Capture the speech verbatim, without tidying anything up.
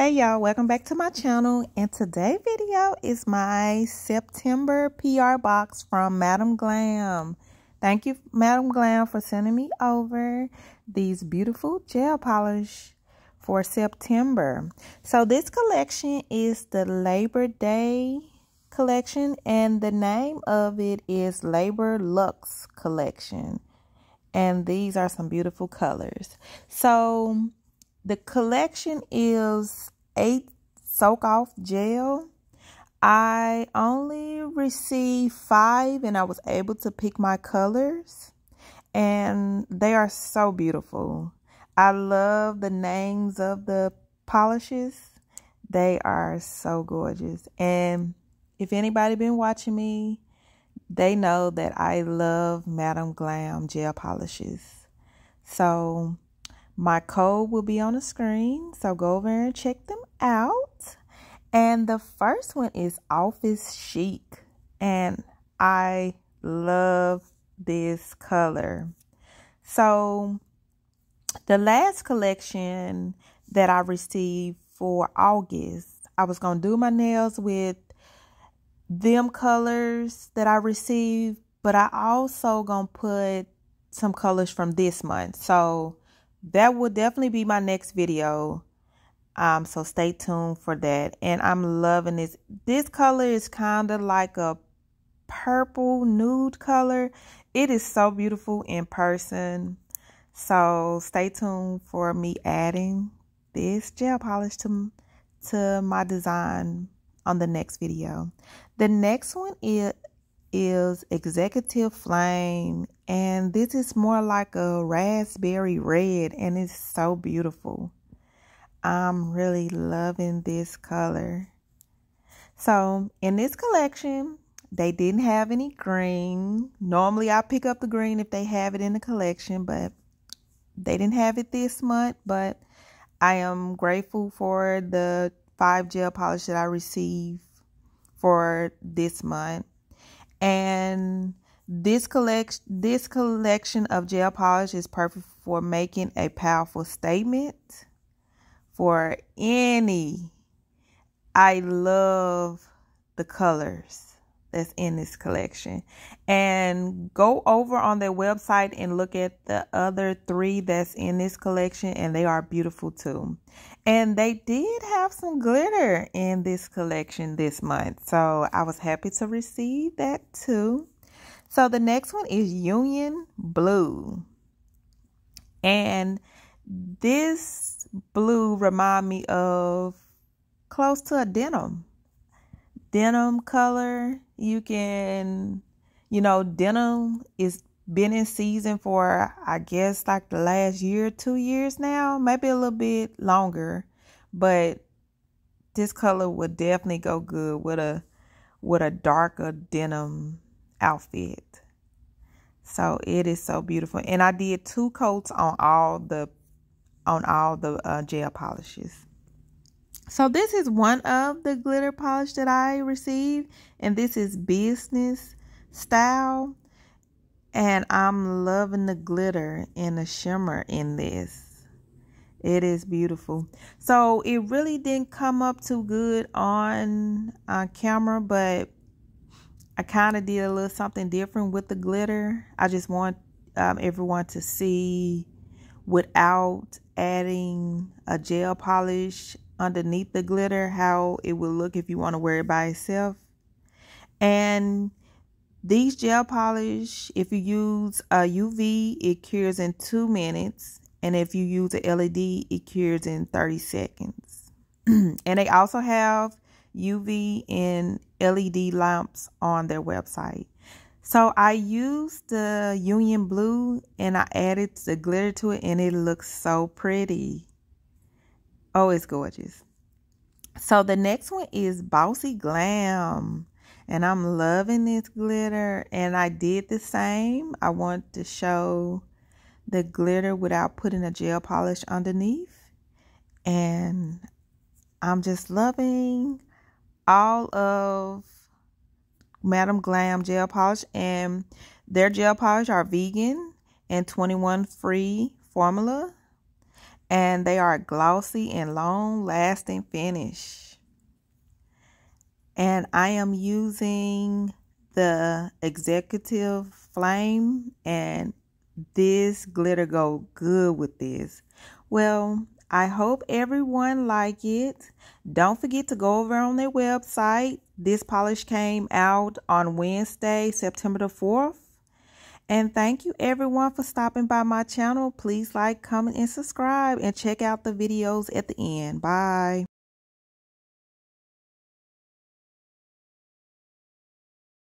Hey y'all, welcome back to my channel, and today's video is my September P R box from Madam Glam. Thank you, Madam Glam, for sending me over these beautiful gel polish for September. So this collection is the Labor Day collection, and the name of it is Labor Luxe Collection. And these are some beautiful colors. So the collection is eight soak-off gel. I only received five, and I was able to pick my colors. And they are so beautiful. I love the names of the polishes. They are so gorgeous. And if anybody been watching me, they know that I love Madam Glam gel polishes. So my code will be on the screen, so go over and check them out. And the first one is Office Chic, and I love this color. So the last collection that I received for August, I was going to do my nails with them colors that I received, but I also going to put some colors from this month. So that will definitely be my next video. Um, so stay tuned for that. And I'm loving this. This color is kind of like a purple nude color. It is so beautiful in person. So stay tuned for me adding this gel polish to, to my design on the next video. The next one is, is Executive Flame, and this is more like a raspberry red, and it's so beautiful. I'm really loving this color. So in this collection, they didn't have any green. Normally I pick up the green if they have it in the collection, but they didn't have it this month. But I am grateful for the five gel polish that I received for this month. And this collection, this collection of gel polish is perfect for making a powerful statement for any. I love the colors that's in this collection. And go over on their website and look at the other three that's in this collection, and they are beautiful too. And they did have some glitter in this collection this month, so I was happy to receive that too. So the next one is Union Blue, and this blue remind me of close to a denim denim color. You can, you know, denim is been in season for, I guess, like the last year, two years now, maybe a little bit longer, but this color would definitely go good with a with a darker denim outfit. So it is so beautiful, and I did two coats on all the on all the uh, gel polishes. So this is one of the glitter polish that I received, and this is Business Style. And I'm loving the glitter and the shimmer in this. It is beautiful. So it really didn't come up too good on uh, camera, but I kind of did a little something different with the glitter. I just want um, everyone to see without adding a gel polish underneath the glitter how it will look if you want to wear it by itself. And these gel polish, if you use a U V, it cures in two minutes. And if you use an L E D, it cures in thirty seconds. And they also have U V and L E D lamps on their website. So I used the Union Blue and I added the glitter to it, and it looks so pretty. Oh, it's gorgeous. So the next one is Bossy Glam. And I'm loving this glitter. And I did the same. I want to show the glitter without putting a gel polish underneath. And I'm just loving all of Madam Glam gel polish. And their gel polish are vegan and twenty-one free formula. and they are glossy and long-lasting finish. And I am using the Executive Flame, and this glitter go good with this. Well, I hope everyone like it. Don't forget to go over on their website. This polish came out on Wednesday, September the fourth. And thank you everyone for stopping by my channel. Please like, comment, and subscribe, and check out the videos at the end. Bye.